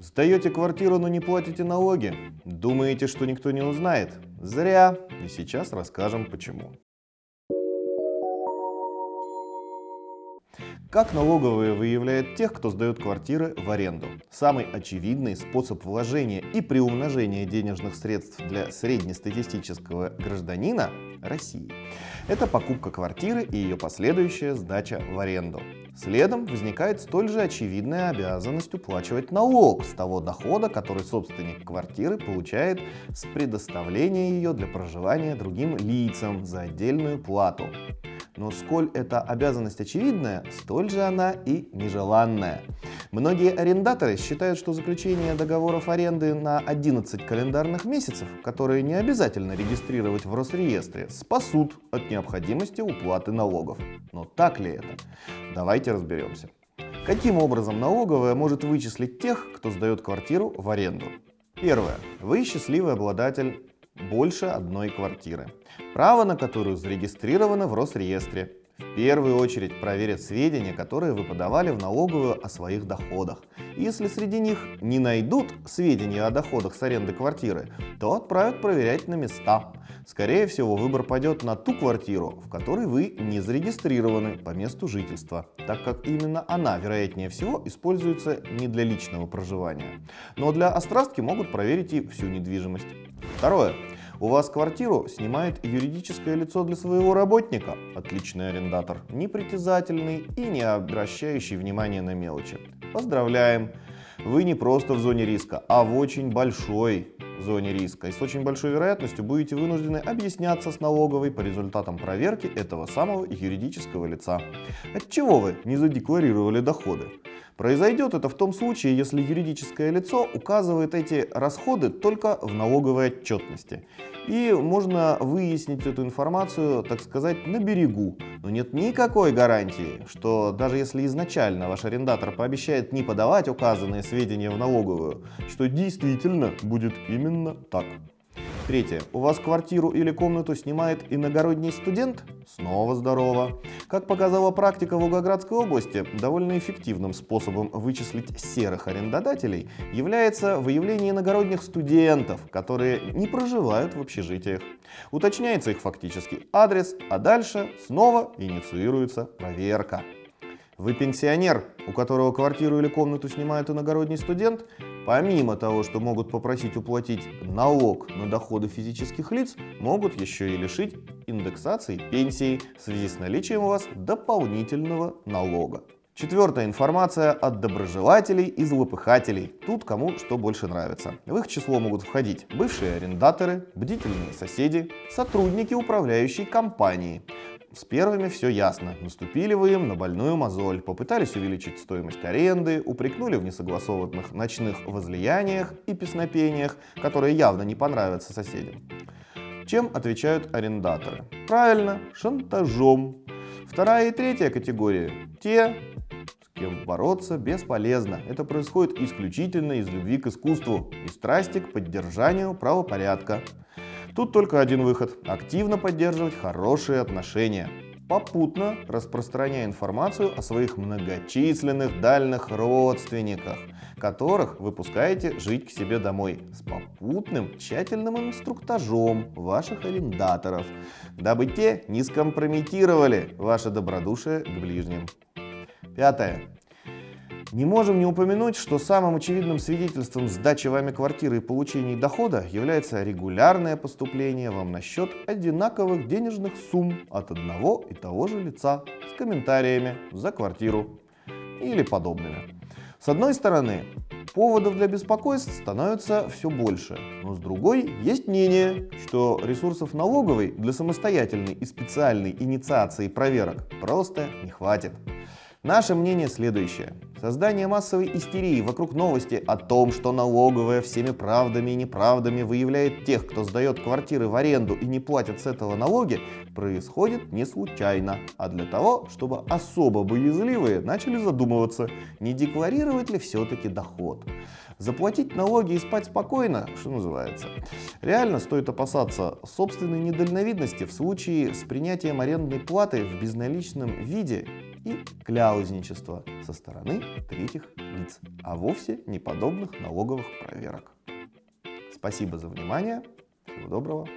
Сдаете квартиру, но не платите налоги? Думаете, что никто не узнает? Зря! И сейчас расскажем почему. Как налоговая выявляет тех, кто сдает квартиры в аренду? Самый очевидный способ вложения и приумножения денежных средств для среднестатистического гражданина России – это покупка квартиры и ее последующая сдача в аренду. Следом возникает столь же очевидная обязанность уплачивать налог с того дохода, который собственник квартиры получает с предоставления ее для проживания другим лицам за отдельную плату. Но сколь эта обязанность очевидная, столь же она и нежеланная. Многие арендаторы считают, что заключение договоров аренды на 11 календарных месяцев, которые не обязательно регистрировать в Росреестре, спасут от необходимости уплаты налогов. Но так ли это? Давайте разберемся. Каким образом налоговая может вычислить тех, кто сдает квартиру в аренду? Первое. Вы счастливый обладатель больше одной квартиры, право на которую зарегистрировано в Росреестре. В первую очередь проверят сведения, которые вы подавали в налоговую о своих доходах. Если среди них не найдут сведения о доходах с аренды квартиры, то отправят проверять на места. Скорее всего, выбор пойдет на ту квартиру, в которой вы не зарегистрированы по месту жительства, так как именно она, вероятнее всего, используется не для личного проживания. Но для острастки могут проверить и всю недвижимость. Второе. У вас квартиру снимает юридическое лицо для своего работника. Отличный арендатор, непритязательный и не обращающий внимания на мелочи. Поздравляем! Вы не просто в зоне риска, а в очень большой зоне риска. И с очень большой вероятностью будете вынуждены объясняться с налоговой по результатам проверки этого самого юридического лица. Отчего вы не задекларировали доходы? Произойдет это в том случае, если юридическое лицо указывает эти расходы только в налоговой отчетности. И можно выяснить эту информацию, так сказать, на берегу. Но нет никакой гарантии, что даже если изначально ваш арендатор пообещает не подавать указанные сведения в налоговую, что действительно будет именно так. Третье. У вас квартиру или комнату снимает иногородний студент? Снова здорово. Как показала практика в Волгоградской области, довольно эффективным способом вычислить серых арендодателей является выявление иногородних студентов, которые не проживают в общежитиях. Уточняется их фактический адрес, а дальше снова инициируется проверка. Вы пенсионер, у которого квартиру или комнату снимает иногородний студент? Помимо того, что могут попросить уплатить налог на доходы физических лиц, могут еще и лишить индексации пенсии в связи с наличием у вас дополнительного налога. Четвертая информация от доброжелателей и злопыхателей. Тут кому что больше нравится. В их число могут входить бывшие арендаторы, бдительные соседи, сотрудники управляющей компании. С первыми все ясно. Наступили вы им на больную мозоль, попытались увеличить стоимость аренды, упрекнули в несогласованных ночных возлияниях и песнопениях, которые явно не понравятся соседям. Чем отвечают арендаторы? Правильно, шантажом. Вторая и третья категории – те, с кем бороться бесполезно. Это происходит исключительно из любви к искусству и страсти к поддержанию правопорядка. Тут только один выход – активно поддерживать хорошие отношения, попутно распространяя информацию о своих многочисленных дальних родственниках, которых вы пускаете жить к себе домой с попутным тщательным инструктажом ваших арендаторов, дабы те не скомпрометировали ваше добродушие к ближним. Пятое. Не можем не упомянуть, что самым очевидным свидетельством сдачи вами квартиры и получения дохода является регулярное поступление вам на счет одинаковых денежных сумм от одного и того же лица с комментариями за квартиру или подобными. С одной стороны, поводов для беспокойств становится все больше, но с другой есть мнение, что ресурсов налоговой для самостоятельной и специальной инициации проверок просто не хватит. Наше мнение следующее. Создание массовой истерии вокруг новости о том, что налоговая всеми правдами и неправдами выявляет тех, кто сдает квартиры в аренду и не платит с этого налоги, происходит не случайно, а для того, чтобы особо боязливые начали задумываться, не декларировать ли все-таки доход. Заплатить налоги и спать спокойно, что называется. Реально стоит опасаться собственной недальновидности в случае с принятием арендной платы в безналичном виде и кляузничества со стороны третьих лиц, а вовсе не подобных налоговых проверок. Спасибо за внимание. Всего доброго.